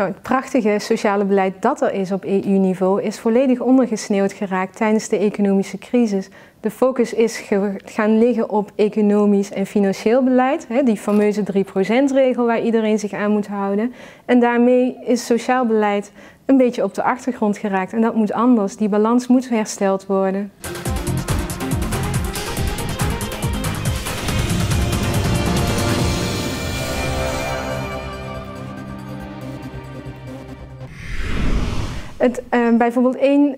Nou, het prachtige sociale beleid dat er is op EU-niveau is volledig ondergesneeuwd geraakt tijdens de economische crisis. De focus is gaan liggen op economisch en financieel beleid, die fameuze 3%-regel waar iedereen zich aan moet houden. En daarmee is sociaal beleid een beetje op de achtergrond geraakt en dat moet anders. Die balans moet hersteld worden. Bijvoorbeeld één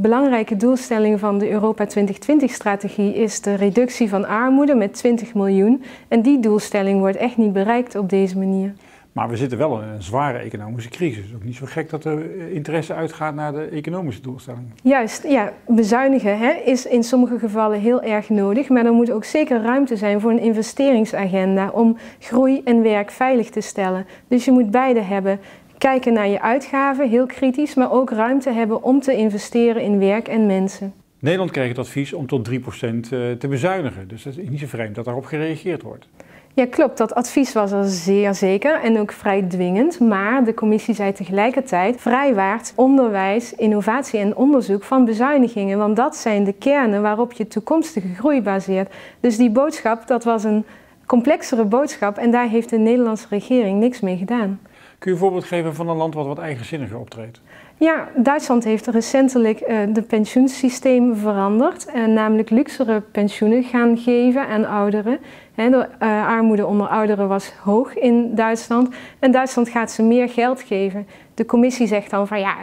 belangrijke doelstelling van de Europa 2020-strategie is de reductie van armoede met 20 miljoen. En die doelstelling wordt echt niet bereikt op deze manier. Maar we zitten wel in een zware economische crisis. Het is ook niet zo gek dat er interesse uitgaat naar de economische doelstellingen. Juist, ja. Bezuinigen is in sommige gevallen heel erg nodig. Maar er moet ook zeker ruimte zijn voor een investeringsagenda om groei en werk veilig te stellen. Dus je moet beide hebben. Kijken naar je uitgaven, heel kritisch, maar ook ruimte hebben om te investeren in werk en mensen. Nederland kreeg het advies om tot 3% te bezuinigen. Dus dat is niet zo vreemd dat daarop gereageerd wordt. Ja, klopt. Dat advies was er zeer zeker en ook vrij dwingend. Maar de commissie zei tegelijkertijd vrijwaard onderwijs, innovatie en onderzoek van bezuinigingen. Want dat zijn de kernen waarop je toekomstige groei baseert. Dus die boodschap, dat was een complexere boodschap en daar heeft de Nederlandse regering niks mee gedaan. Kun je een voorbeeld geven van een land wat eigenzinniger optreedt? Ja, Duitsland heeft recentelijk het pensioensysteem veranderd. Namelijk luxere pensioenen gaan geven aan ouderen. De armoede onder ouderen was hoog in Duitsland. En Duitsland gaat ze meer geld geven. De commissie zegt dan van ja,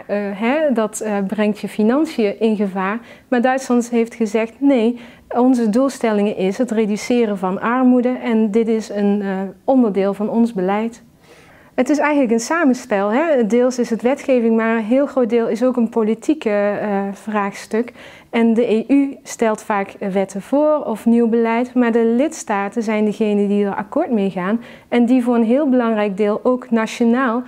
dat brengt je financiën in gevaar. Maar Duitsland heeft gezegd nee, onze doelstelling is het reduceren van armoede. En dit is een onderdeel van ons beleid. Het is eigenlijk een samenspel. Deels is het wetgeving, maar een heel groot deel is ook een politieke vraagstuk. En de EU stelt vaak wetten voor of nieuw beleid, maar de lidstaten zijn degenen die er akkoord mee gaan en die voor een heel belangrijk deel ook nationaal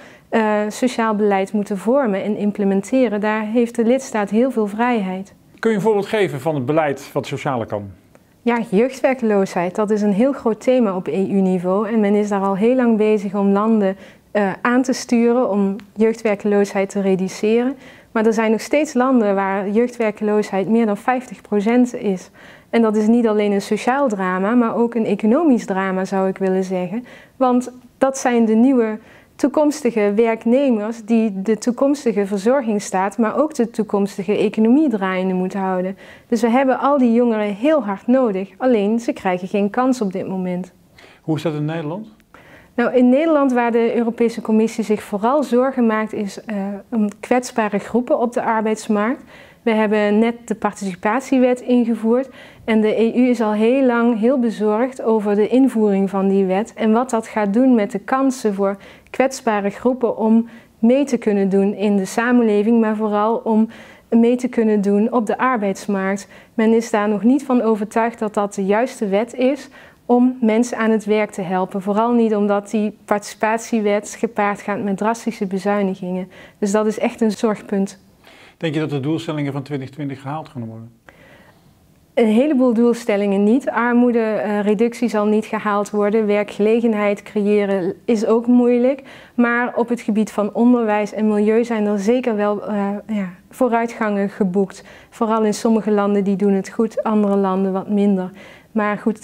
sociaal beleid moeten vormen en implementeren. Daar heeft de lidstaat heel veel vrijheid. Kun je een voorbeeld geven van het beleid wat socialer kan? Ja, jeugdwerkloosheid, dat is een heel groot thema op EU-niveau en men is daar al heel lang bezig om landen aan te sturen om jeugdwerkloosheid te reduceren. Maar er zijn nog steeds landen waar jeugdwerkloosheid meer dan 50% is. En dat is niet alleen een sociaal drama, maar ook een economisch drama zou ik willen zeggen. Want dat zijn de nieuwe toekomstige werknemers die de toekomstige verzorgingsstaat, maar ook de toekomstige economie draaiende moeten houden. Dus we hebben al die jongeren heel hard nodig, alleen ze krijgen geen kans op dit moment. Hoe is dat in Nederland? Nou, in Nederland, waar de Europese Commissie zich vooral zorgen maakt, is om kwetsbare groepen op de arbeidsmarkt. We hebben net de Participatiewet ingevoerd en de EU is al heel lang heel bezorgd over de invoering van die wet en wat dat gaat doen met de kansen voor kwetsbare groepen om mee te kunnen doen in de samenleving, maar vooral om mee te kunnen doen op de arbeidsmarkt. Men is daar nog niet van overtuigd dat dat de juiste wet is om mensen aan het werk te helpen. Vooral niet omdat die Participatiewet gepaard gaat met drastische bezuinigingen. Dus dat is echt een zorgpunt. Denk je dat de doelstellingen van 2020 gehaald gaan worden? Een heleboel doelstellingen niet. Armoedereductie zal niet gehaald worden. Werkgelegenheid creëren is ook moeilijk. Maar op het gebied van onderwijs en milieu zijn er zeker wel vooruitgangen geboekt. Vooral in sommige landen die doen het goed, andere landen wat minder. Maar goed,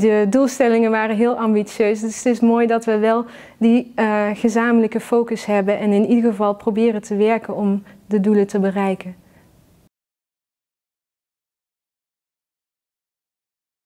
de doelstellingen waren heel ambitieus. Dus het is mooi dat we wel die gezamenlijke focus hebben en in ieder geval proberen te werken om de doelen te bereiken.